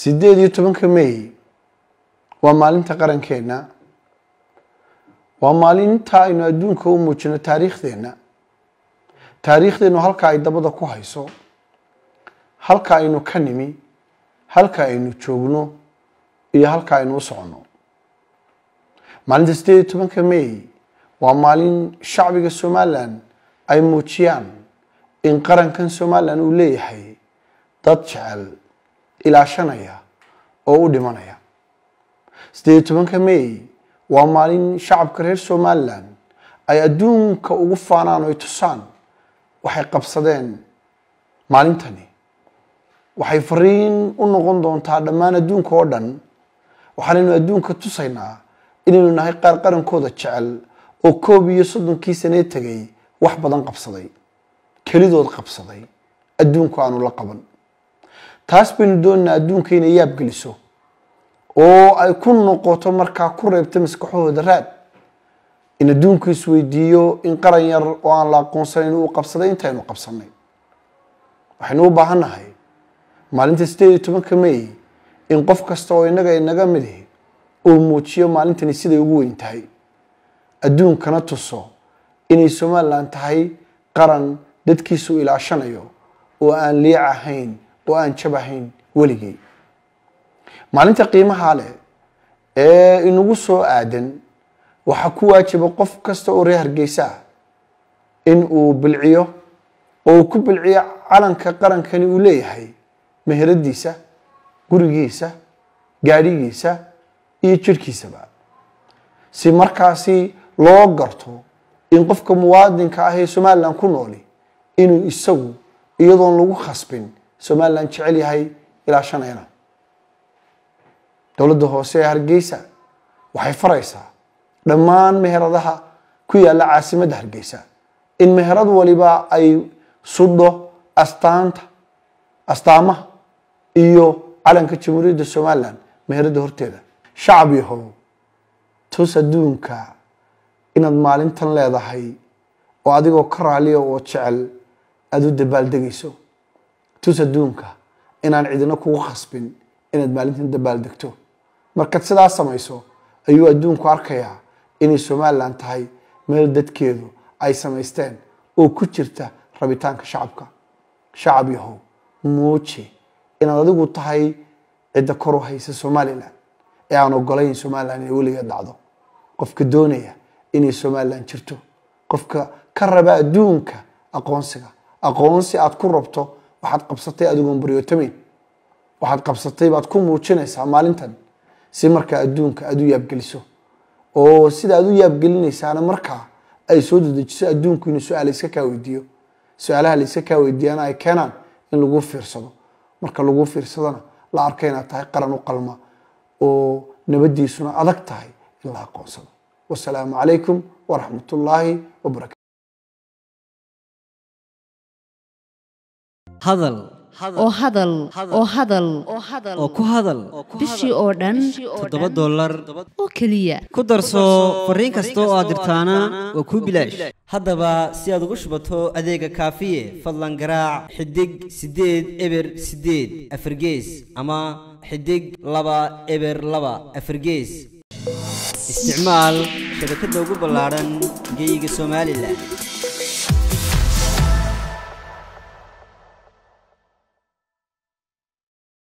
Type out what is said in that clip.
سيدي يوتيوب كمي ومالين تقرن كينا ومالين تا إنه دونك وموجنا تاريخ دينا تاريخ دينو هالكا يدبضا كوهيسو هالكا إنه كنمي هالكا إنه تشوغنو إيه هالكا إنه صعنو مالين سيدي يوتيوب كمي ومالين شعبك السومالان أي موتيان إن قرن كان سومالان وليحي تتشعل إلى شنايا أو دمانيا ستيتمن كمي ومالين شعب كرير سومالان أي أدون كوفانان ويتسان وحي قبصدين مالين تاني وحي فرين أنو غندون تعلمان أدون كوردن وحالين أدون كتسينا إنو نهي قرن كودة تشعل oo koob iyo 30 kiisane tagay wax badan qabsaday kalidood qabsaday adduunka aanu la qaban taas bin doona adduunka in ay yaab galiso oo ay ku noqoto marka ku reebta maskaxooda raad in adduunku isweydiyo in qaran yar oo aan la aqoonsan uu qabsaday intaynu qabsanay waxaan u baahanahay maalinta 17 May in qof kasta oo inaga mid ah uu muujiyo maalintan sidii ugu weyn tahay أدون كانت تصو إني سومال لانتهي قرن ددكيسو إلى شنايو وأن ليعهين وأن شبهين وليجي مالنتا قيمة حالة إنو وصو آدن وحكواتي بقف كستو ريهر جيسا إنو بالعيو أو كب العيا علن كقرن كان يوليحي مهر الديسة قرقيسة قاريجيسة إي تشركيسة بقى سي مركاسي loo garto in qofka muwaadinka ah ee Soomaaliland ku nool inuu isagu iyadoo lagu khasbin Soomaaliland jecel yahay ila shanaynaa dawladda hoose ee Hargeysa waxay faraysaa dhammaan meheradaha ku yaala caasimada Hargeysa in meherad waliba ay suddo astaama iyo calanka jamhuuriyadda Soomaaliland meherada horteeda shacbiyahow tusaduunka إن المالنتن لا ضحي وعديقو كراليو وتشعل أدو دبال دقيسو توسدونكا إن أنا عيدناكو وخصبين إن المالنتن دبال دكتو مركز سدا سمايسو أيو أدونكو أركيا إن السومال لانتهي مردد كيدو أي سمايستان أو كتشرتا ربيتانك شعبكا شعبي هو موتشي إن أدوكو تهي عيدا كورو هيس السومالي لان إعانو قولين سومال لان يولي يدعضو قفك الدونية إني سومالان شرتو قفكا كربا دونك أقونسكا أقونسي أتكربتو وحد قبصتي أدوم بريوتامين وحد قبصتي بتكون موتشينيس عمالنتن سمركا دونك أدو يبجلسو أو سيد أدو يبجلنيس أنا مركا أي سود دجس أدونك إنه سؤال سكا ويديو سؤالها لسكا ويديو أنا أي كانان إن لغوفير صدو مركا لغوفير صدنا لا أركينا تاي قرنو قلما أو نبدي سنا أدك تاي إلا أقونسكا والسلام عليكم ورحمة الله وبركاته. هذل أو هذل أو هذل أو هذل أو كهذل بشي أوردن $7 أو كلية كدرسو فرين كستو أدرتانا وكوبلاش هذا با سياد غشبته أديك كافية فلان قراع حدق سديد إبر سديد أفرجيز أما حدق لبا إبر لبا أفرجيز استعمال شبكة لوجو بلارن جيجي سومالي لا